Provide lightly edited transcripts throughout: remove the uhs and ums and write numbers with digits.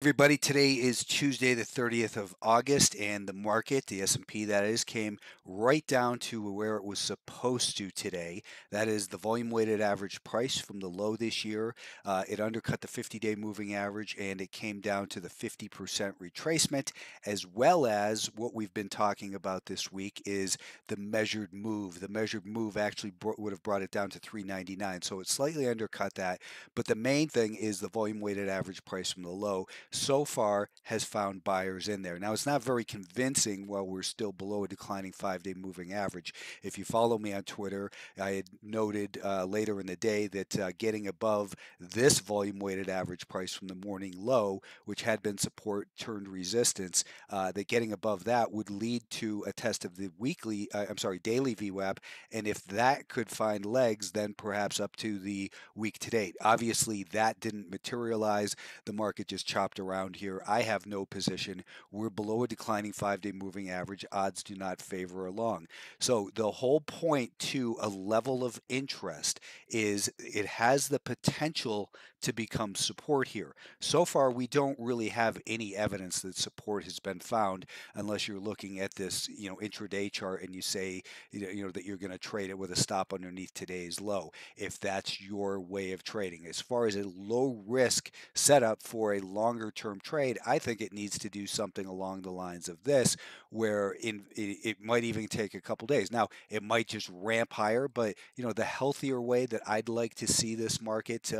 Everybody, today is Tuesday the 30th of August, and the market, the S&P that is, came right down to where it was supposed to today. That is the volume weighted average price from the low this year. It undercut the 50-day moving average, and it came down to the 50% retracement, as well as what we've been talking about this week is the measured move. The measured move actually would have brought it down to 399, so it slightly undercut that. But the main thing is the volume weighted average price from the low so far has found buyers in there. Now, it's not very convincing while we're still below a declining five-day moving average. If you follow me on Twitter, I had noted later in the day that getting above this volume-weighted average price from the morning low, which had been support turned resistance, that getting above that would lead to a test of the weekly, daily VWAP, and if that could find legs, then perhaps up to the week to date. Obviously, that didn't materialize. The market just chopped around here. I have no position. We're below a declining five-day moving average. Odds do not favor along. So the whole point to a level of interest is it has the potential to become support here. So far, we don't really have any evidence that support has been found, unless you're looking at this, intraday chart and you say, that you're going to trade it with a stop underneath today's low, if that's your way of trading. As far as a low-risk setup for a longer-term trade, I think it needs to do something along the lines of this, where it might even take a couple days. Now, it might just ramp higher, but the healthier way that I'd like to see this market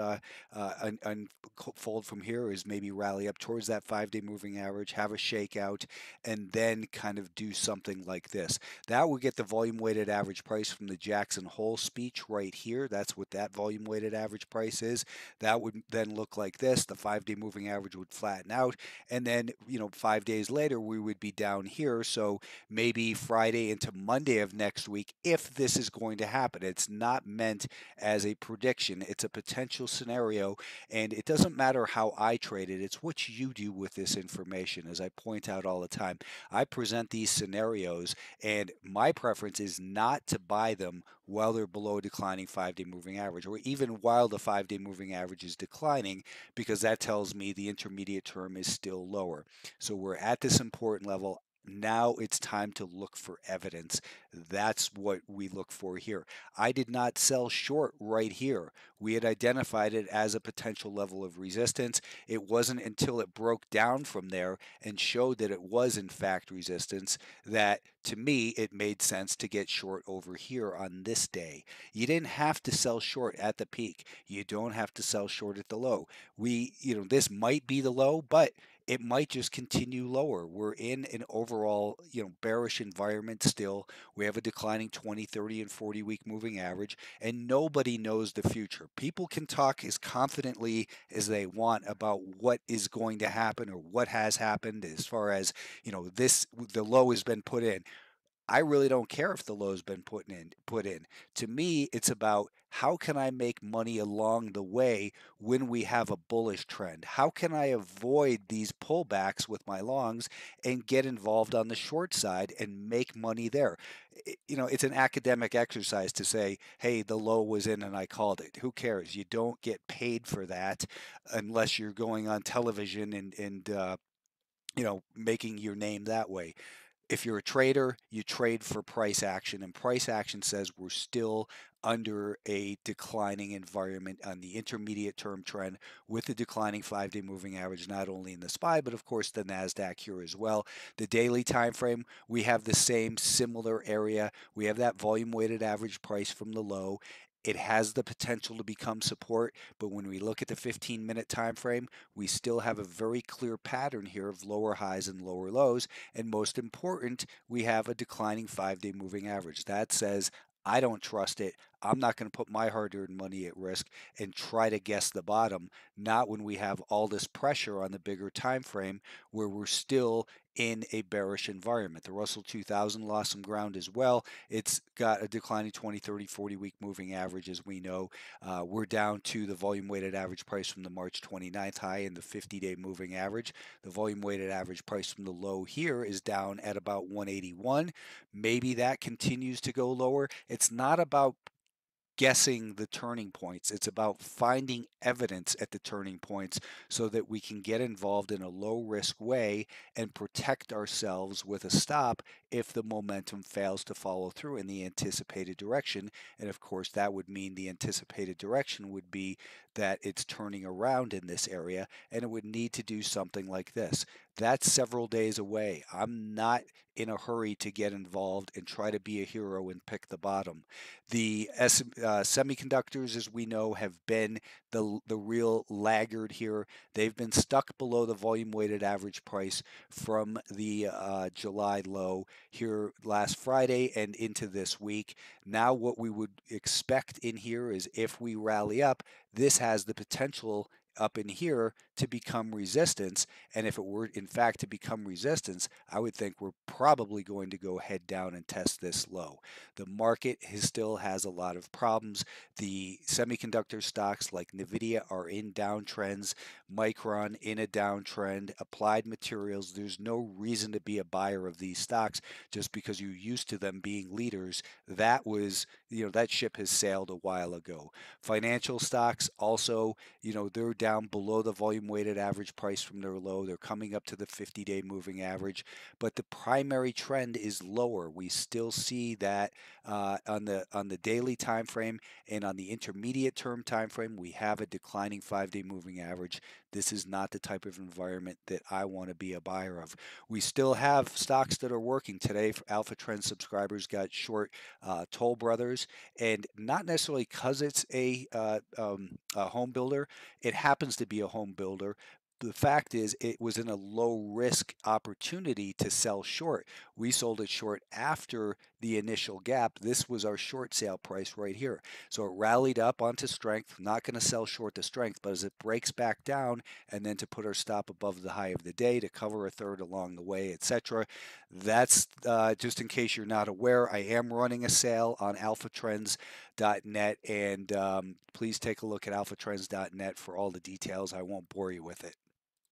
unfold from here is maybe rally up towards that five-day moving average, have a shakeout, and then kind of do something like this. That will get the volume-weighted average price from the Jackson Hole speech right here. That's what that volume-weighted average price is. That would then look like this. The five-day moving average would flatten out, and then 5 days later we would be down here. So maybe Friday into Monday of next week, if this is going to happen. It's not meant as a prediction. It's a potential scenario, and it doesn't matter how I trade it. It's what you do with this information. As I point out all the time, I present these scenarios, and my preference is not to buy them while they're below a declining five-day moving average, or even while the five-day moving average is declining, because that tells me the intermediate term is still lower. So we're at this important level. Now it's time to look for evidence. That's what we look for here. I did not sell short right here. We had identified it as a potential level of resistance. It wasn't until it broke down from there and showed that it was in fact resistance that, to me, it made sense to get short over here on this day. You didn't have to sell short at the peak. You don't have to sell short at the low. This might be the low, but it might just continue lower. We're in an overall, bearish environment still. We have a declining 20, 30, and 40-week moving average, and nobody knows the future. People can talk as confidently as they want about what is going to happen or what has happened as far as, the low has been put in. I really don't care if the low's been put in. To me, it's about how can I make money along the way when we have a bullish trend? How can I avoid these pullbacks with my longs and get involved on the short side and make money there? It's an academic exercise to say, hey, the low was in and I called it. Who cares? You don't get paid for that unless you're going on television and making your name that way. If you're a trader, you trade for price action, and price action says we're still under a declining environment on the intermediate term trend with the declining five-day moving average, not only in the SPY, but of course the NASDAQ here as well. The daily time frame, we have the same similar area. We have that volume-weighted average price from the low. It has the potential to become support, but when we look at the 15-minute time frame, we still have a very clear pattern here of lower highs and lower lows, and most important, we have a declining five-day moving average. That says, I don't trust it. I'm not going to put my hard-earned money at risk and try to guess the bottom, not when we have all this pressure on the bigger time frame where we're still in a bearish environment. The Russell 2000 lost some ground as well. It's got a declining 20, 30, 40-week moving average, as we know. We're down to the volume-weighted average price from the March 29th high and the 50-day moving average. The volume-weighted average price from the low here is down at about 181. Maybe that continues to go lower. It's not about guessing the turning points. It's about finding evidence at the turning points so that we can get involved in a low risk way and protect ourselves with a stop if the momentum fails to follow through in the anticipated direction. And of course, that would mean the anticipated direction would be that it's turning around in this area, and it would need to do something like this. That's several days away. I'm not in a hurry to get involved and try to be a hero and pick the bottom. The semiconductors, as we know, have been the real laggard here. They've been stuck below the volume weighted average price from the July low here last Friday and into this week. Now what we would expect in here is if we rally up, this has the potential up in here to become resistance, and if it were in fact to become resistance, I would think we're probably going to go head down and test this low. The market still has a lot of problems. The semiconductor stocks like Nvidia are in downtrends, Micron in a downtrend, Applied Materials. There's no reason to be a buyer of these stocks just because you're used to them being leaders. That was, you know, that ship has sailed a while ago. Financial stocks also, you know, they're down below the volume weighted average price from their low. They're coming up to the 50-day moving average, but the primary trend is lower. We still see that on the daily time frame, and on the intermediate term time frame we have a declining 5-day moving average. This is not the type of environment that I want to be a buyer of. We still have stocks that are working today. For Alpha Trend subscribers got short Toll Brothers, and not necessarily because it's a home builder. It happens to be a home builder. The fact is, it was in a low-risk opportunity to sell short. We sold it short after the initial gap. This was our short sale price right here. So it rallied up onto strength. Not going to sell short to strength, but as it breaks back down, and then to put our stop above the high of the day to cover a third along the way, etc. That's just in case you're not aware, I am running a sale on alphatrends.net, and please take a look at alphatrends.net for all the details. I won't bore you with it.